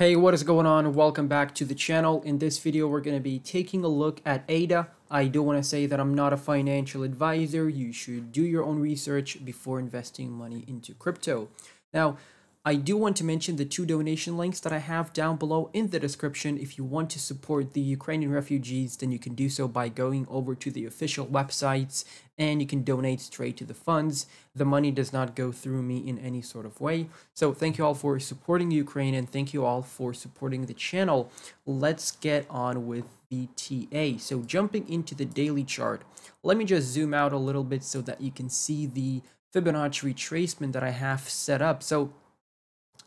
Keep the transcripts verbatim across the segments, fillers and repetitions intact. Hey, what is going on? Welcome back to the channel. In this video, we're going to be taking a look at A D A. I do want to say that I'm not a financial advisor. You should do your own research before investing money into crypto. Now, I do want to mention the two donation links that I have down below in the description. If you want to support the Ukrainian refugees, then you can do so by going over to the official websites and you can donate straight to the funds. The money does not go through me in any sort of way. So thank you all for supporting Ukraine and thank you all for supporting the channel. Let's get on with the T A. So jumping into the daily chart, let me just zoom out a little bit so that you can see the Fibonacci retracement that I have set up. So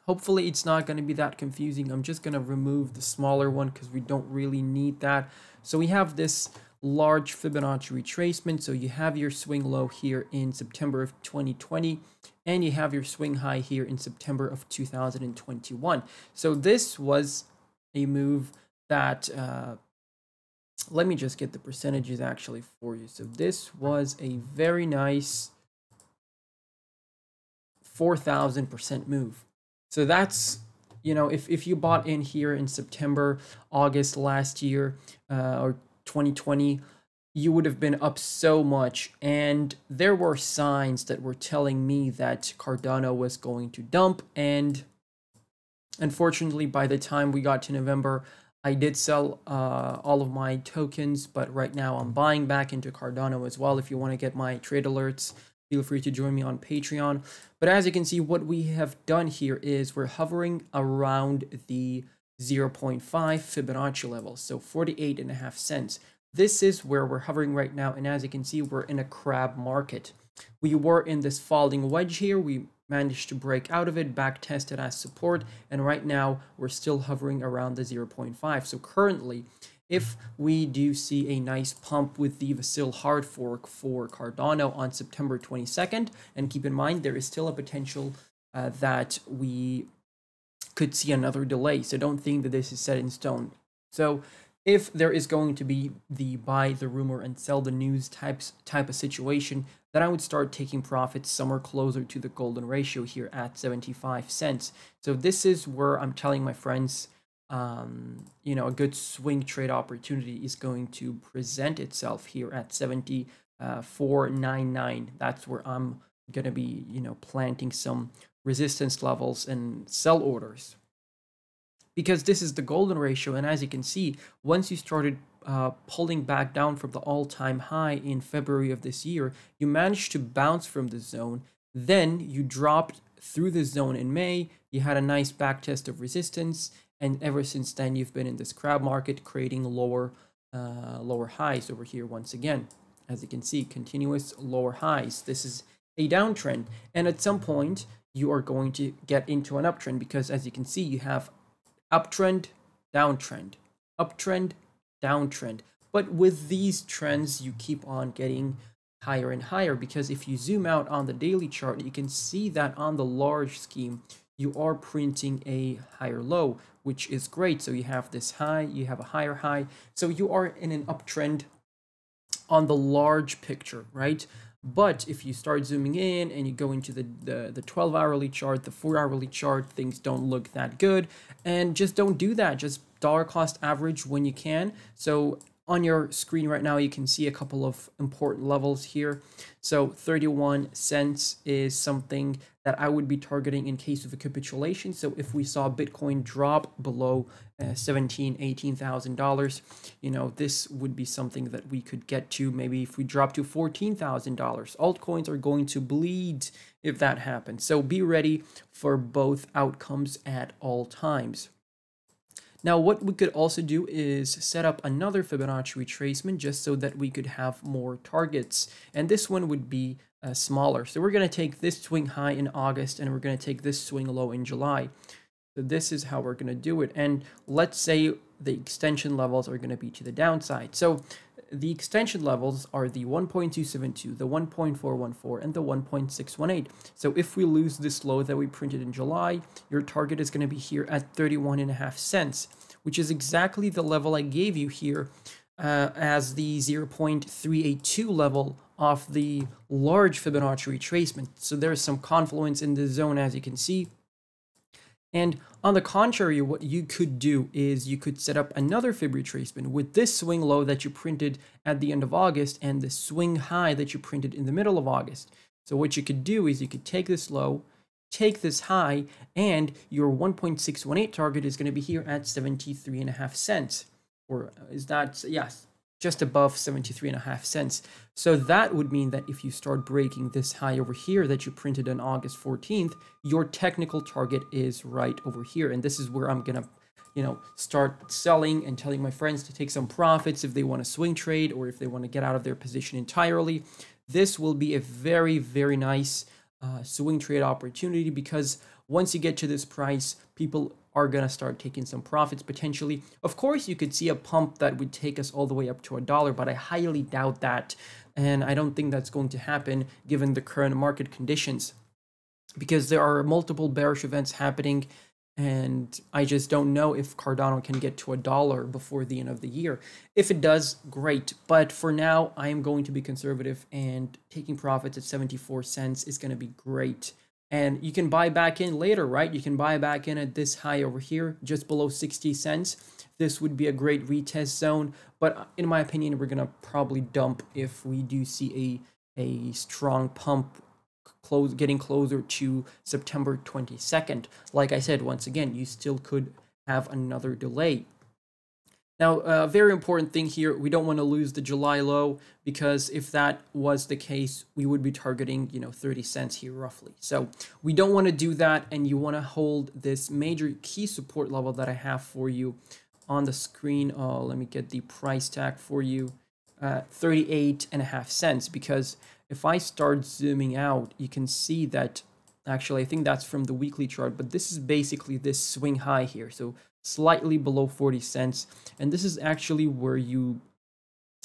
hopefully it's not going to be that confusing. I'm just going to remove the smaller one because we don't really need that. So we have this large Fibonacci retracement. So you have your swing low here in September of twenty twenty, and you have your swing high here in September of two thousand twenty-one. So this was a move that, uh, let me just get the percentages actually for you. So this was a very nice four thousand percent move. So that's, you know, if, if you bought in here in September, August last year, uh, or twenty twenty, you would have been up so much. And there were signs that were telling me that Cardano was going to dump. And unfortunately, by the time we got to November, I did sell uh, all of my tokens, but right now I'm buying back into Cardano as well. If you want to get my trade alerts, feel free to join me on Patreon. But as you can see, what we have done here is we're hovering around the zero point five Fibonacci level. So forty-eight and a half cents. This is where we're hovering right now. And as you can see, we're in a crab market. We were in this falling wedge here. We managed to break out of it, back tested as support. And right now we're still hovering around the zero point five. So currently, if we do see a nice pump with the Vasil hard fork for Cardano on September twenty-second, and keep in mind, there is still a potential uh, that we could see another delay. So don't think that this is set in stone. So if there is going to be the buy the rumor and sell the news types type of situation, then I would start taking profits somewhere closer to the golden ratio here at seventy-five cents. So this is where I'm telling my friends, Um, you know, a good swing trade opportunity is going to present itself here at seventy-four ninety-nine. That's where I'm going to be, you know, planting some resistance levels and sell orders, because this is the golden ratio. And as you can see, once you started uh, pulling back down from the all-time high in February of this year, you managed to bounce from the zone. Then you dropped through the zone in May. You had a nice back test of resistance. And ever since then, you've been in this crab market, creating lower uh, lower highs over here once again. As you can see, continuous lower highs. This is a downtrend. And at some point, you are going to get into an uptrend because, as you can see, you have uptrend, downtrend, uptrend, downtrend. But with these trends, you keep on getting higher and higher, because if you zoom out on the daily chart, you can see that on the large scheme, you are printing a higher low, which is great. So you have this high, you have a higher high. So you are in an uptrend on the large picture, right? But if you start zooming in and you go into the, the, the twelve hourly chart, the four hourly chart, things don't look that good. And just don't do that. Just dollar cost average when you can. So on your screen right now, you can see a couple of important levels here. So thirty-one cents is something that I would be targeting in case of a capitulation. So if we saw Bitcoin drop below uh, seventeen thousand dollars, eighteen thousand dollars, you know, this would be something that we could get to. Maybe if we drop to fourteen thousand dollars, altcoins are going to bleed if that happens. So be ready for both outcomes at all times. Now, what we could also do is set up another Fibonacci retracement just so that we could have more targets. And this one would be uh, smaller. So we're going to take this swing high in August and we're going to take this swing low in July. So this is how we're going to do it. And let's say the extension levels are going to be to the downside. So the extension levels are the one point two seven two, the one point four one four, and the one point six one eight. So if we lose this low that we printed in July, your target is going to be here at thirty-one and a half cents, which is exactly the level I gave you here uh, as the zero point three eight two level of the large Fibonacci retracement. So there's some confluence in the zone, as you can see. And on the contrary, what you could do is you could set up another Fib retracement with this swing low that you printed at the end of August and the swing high that you printed in the middle of August. So what you could do is you could take this low, take this high, and your one point six one eight target is going to be here at seventy-three and a half cents. Or is that, yes, just above seventy-three and a half cents. So that would mean that if you start breaking this high over here that you printed on August fourteenth, your technical target is right over here. And this is where I'm going to, you know, start selling and telling my friends to take some profits if they want to swing trade or if they want to get out of their position entirely. This will be a very, very nice uh, swing trade opportunity, because once you get to this price, people are going to start taking some profits potentially. Of course, you could see a pump that would take us all the way up to a dollar, but I highly doubt that. And I don't think that's going to happen given the current market conditions, because there are multiple bearish events happening. And I just don't know if Cardano can get to a dollar before the end of the year. If it does, great. But for now, I am going to be conservative, and taking profits at seventy-four cents is going to be great. And you can buy back in later, right? You can buy back in at this high over here, just below sixty cents. This would be a great retest zone. But in my opinion, we're going to probably dump if we do see a, a strong pump close, getting closer to September twenty-second. Like I said, once again, you still could have another delay. Now, a uh, very important thing here, we don't want to lose the July low, because if that was the case, we would be targeting, you know, thirty cents here roughly. So we don't want to do that, and you want to hold this major key support level that I have for you on the screen. Oh, let me get the price tag for you, uh, thirty-eight and a half cents, because if I start zooming out, you can see that, actually, I think that's from the weekly chart, but this is basically this swing high here. So slightly below forty cents, and this is actually where you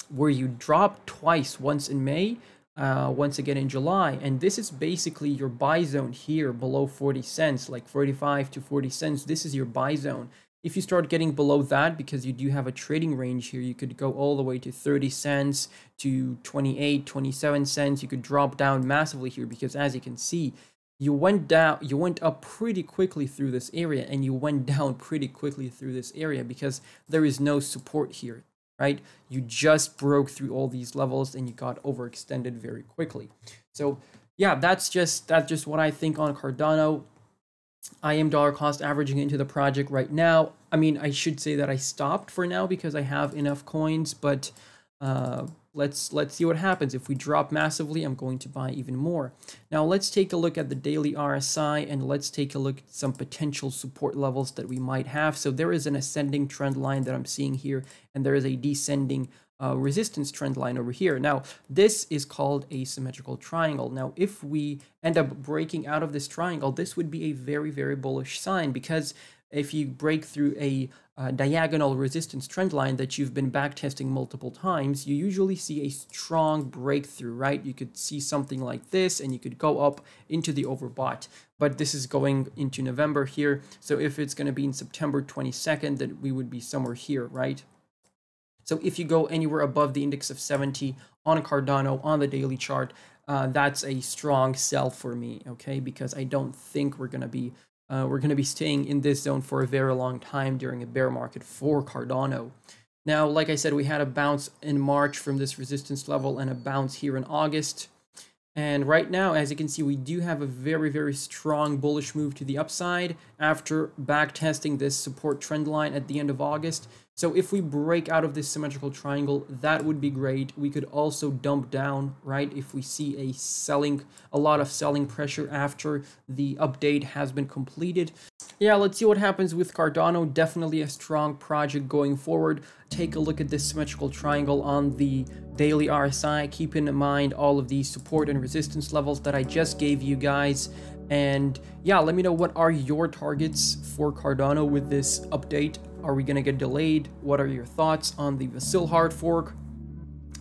where you drop twice, once in May, uh once again in July, and this is basically your buy zone here below forty cents, like forty-five to forty cents. This is your buy zone. If you start getting below that, because you do have a trading range here, you could go all the way to thirty cents, to twenty-eight, twenty-seven cents. You could drop down massively here, because as you can see, you went down, you went up pretty quickly through this area, and you went down pretty quickly through this area, because there is no support here, right? You just broke through all these levels and you got overextended very quickly. So yeah, that's just that's just what I think on Cardano. I am dollar cost averaging into the project right now. I mean, I should say that I stopped for now because I have enough coins, but uh Let's, let's see what happens. If we drop massively, I'm going to buy even more. Now let's take a look at the daily R S I, and let's take a look at some potential support levels that we might have. So there is an ascending trend line that I'm seeing here, and there is a descending uh, resistance trend line over here. Now this is called a symmetrical triangle. Now if we end up breaking out of this triangle, this would be a very, very bullish sign, because if you break through a uh, diagonal resistance trend line that you've been backtesting multiple times, you usually see a strong breakthrough, right? You could see something like this, and you could go up into the overbought. But this is going into November here. So if it's going to be in September twenty-second, then we would be somewhere here, right? So if you go anywhere above the index of seventy on Cardano on the daily chart, uh, that's a strong sell for me, okay? Because I don't think we're going to be Uh, we're going to be staying in this zone for a very long time during a bear market for Cardano. Now, like I said, we had a bounce in March from this resistance level and a bounce here in August. And right now, as you can see, we do have a very, very strong bullish move to the upside after backtesting this support trend line at the end of August. So if we break out of this symmetrical triangle, that would be great. We could also dump down, right? If we see a selling, a lot of selling pressure after the update has been completed. Yeah, let's see what happens with Cardano. Definitely a strong project going forward. Take a look at this symmetrical triangle on the daily R S I. Keep in mind all of these support and resistance levels that I just gave you guys. And yeah, let me know, what are your targets for Cardano with this update? Are we going to get delayed? What are your thoughts on the Vasil hard fork?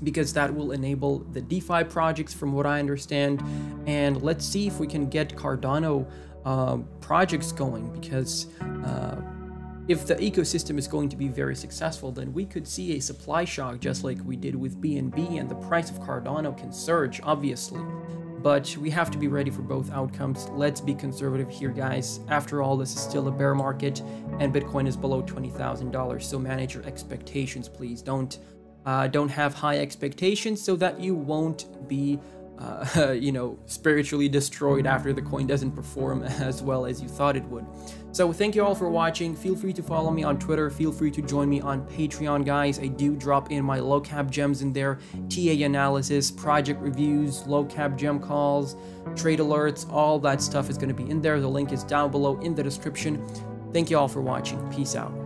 Because that will enable the DeFi projects from what I understand. And let's see if we can get Cardano uh, projects going, because uh, if the ecosystem is going to be very successful, then we could see a supply shock just like we did with B N B, and the price of Cardano can surge, obviously. but we have to be ready for both outcomes. Let's be conservative here, guys. After all, this is still a bear market and Bitcoin is below twenty thousand dollars. So manage your expectations, please. Don't uh, don't have high expectations so that you won't be Uh, you know, spiritually destroyed after the coin doesn't perform as well as you thought it would. So thank you all for watching. Feel free to follow me on Twitter. Feel free to join me on Patreon, guys. I do drop in my low cap gems in there, T A analysis, project reviews, low cap gem calls, trade alerts, all that stuff is going to be in there. The link is down below in the description. Thank you all for watching. Peace out.